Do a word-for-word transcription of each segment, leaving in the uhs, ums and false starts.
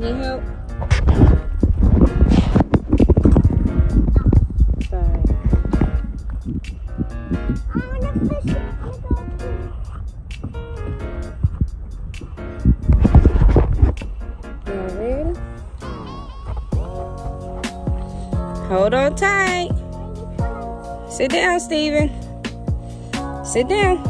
Need help? Sorry. I want to fish. Hold on tight. Sit down, Steven. Sit down.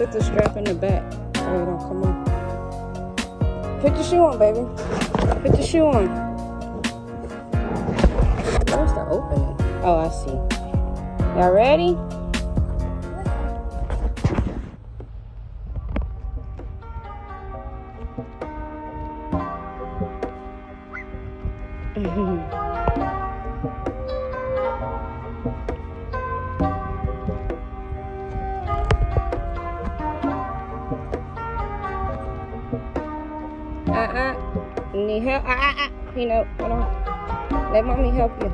Put the strap in the back. Oh, don't come on. Put your shoe on, baby. Put your shoe on. Where's the opening? Oh, I see. Y'all ready? Uh-uh. Need help? Uh-uh. You know, hold on. Let mommy help you.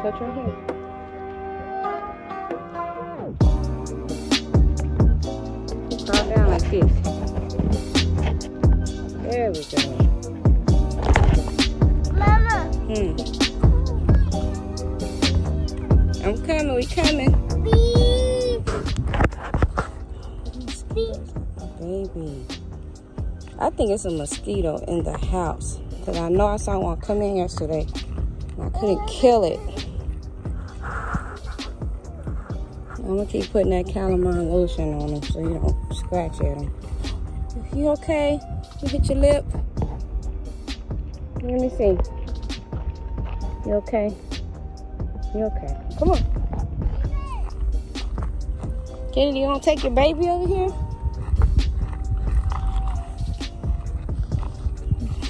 Touch your hand. Crawl down like this. There we go. Mama. Hmm. I'm coming. We coming. Baby, I think it's a mosquito in the house because I know I saw one come in yesterday and I couldn't kill it. I'm gonna keep putting that calamine lotion on him so you don't scratch at him. You okay? You hit your lip? Let me see. You okay? You okay? Come on. Kennedy, you gonna take your baby over here?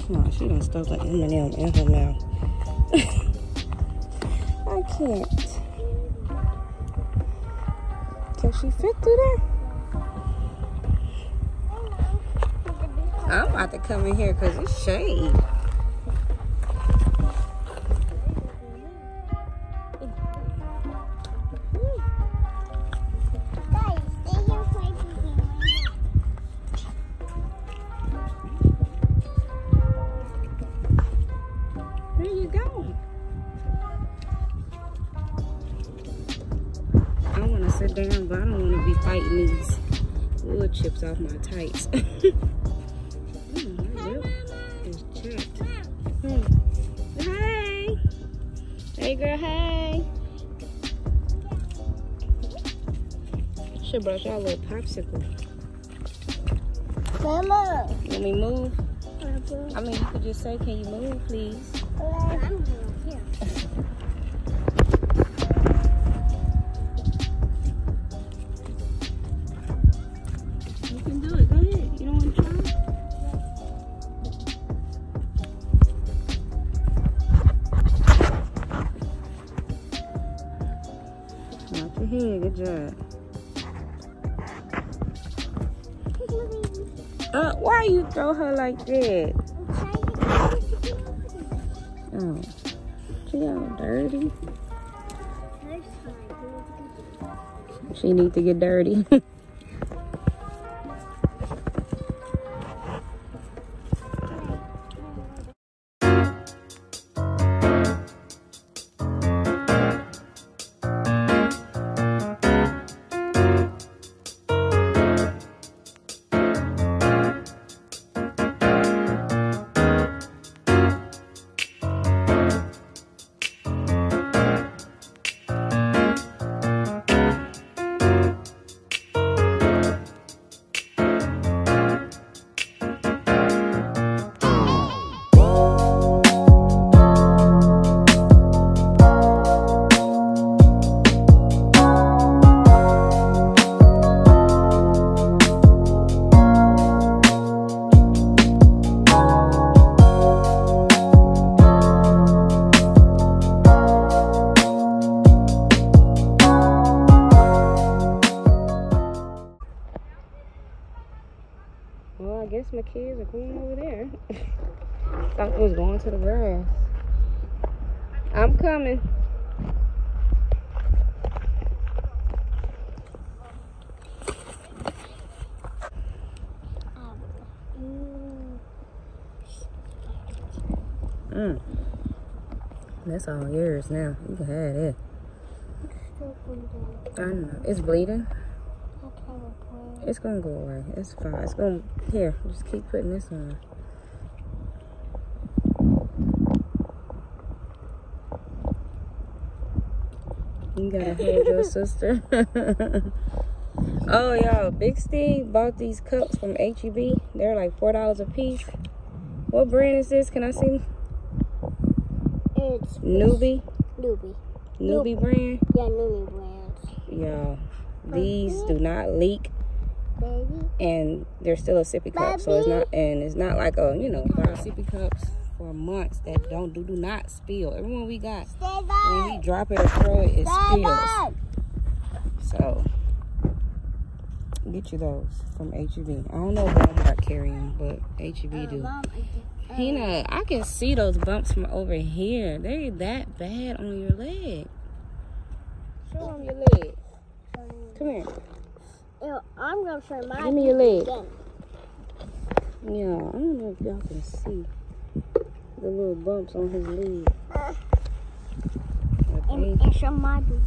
No, she done stuff like M and M in her mouth. I can't. Can she fit through there? I'm about to come in here because it's shade. Sit down, but I don't want to be fighting these wood chips off my tights. mm, my lip is checked. Hmm. Hey! Hey girl, hey! Should brush our little popsicle. Mama! Let me move. I mean, you could just say, can you move, please? I'm here. Here, good job. Uh, why you throw her like that? Oh, she all dirty. She need to get dirty. my kids are going over there. Something was going to the grass. I'm coming. Mm. That's all yours now. You can have it. It's still bleeding. I know. It's bleeding? It's gonna go away. It's fine. It's gonna here. Just keep putting this on. You gotta hold your sister. Oh y'all, Big Steve bought these cups from H E B. They're like four dollars a piece. What brand is this? Can I see? It's Newbie. Newbie. Newbie brand? Yeah, Newbie brand. Y'all, these do not leak. Baby. And they're still a sippy cup, Baby. so it's not, and it's not like a, you know, five sippy cups for months that don't do, do not spill. Everyone we got, when we drop it or throw it, it spills. So, get you those from H E B. I don't know if Walmart carry them, but H E B do. You know, I can see those bumps from over here. They're that bad on your leg. Show them your leg. Come here. I'm gonna show my Give me your leg. Again. Yeah, I don't know if y'all can see the little bumps on his leg. Uh, and, and show my boot.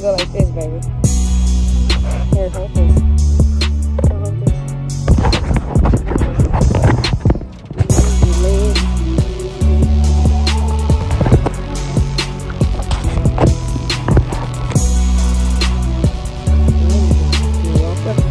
Go like this, baby. Here, hold this. Hold this. Your leg. You walk up.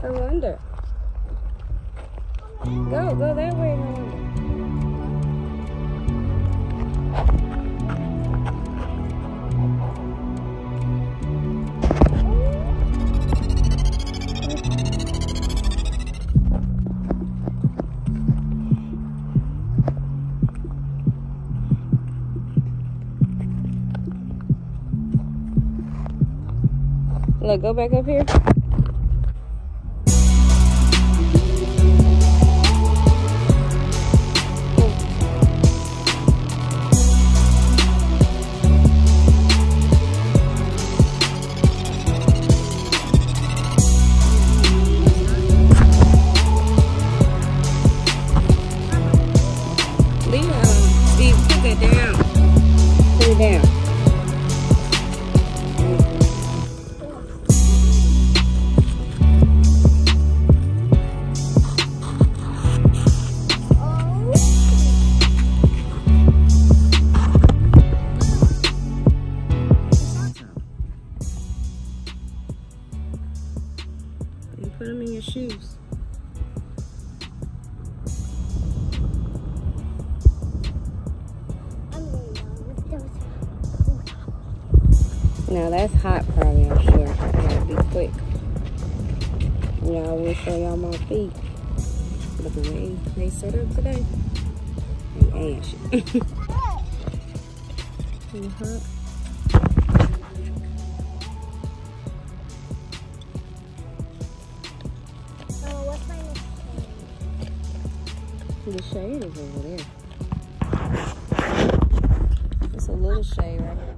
I wonder. Go, go that way, I wonder. Look, go back up here. down. You put them in your shoes. Now that's hot, probably, I'm sure. Gotta be quick. Y'all will show y'all my feet. Look at the way they set up today. They ash. You hot? Oh, what's my next shade? The shade is over there. It's a little shade right here.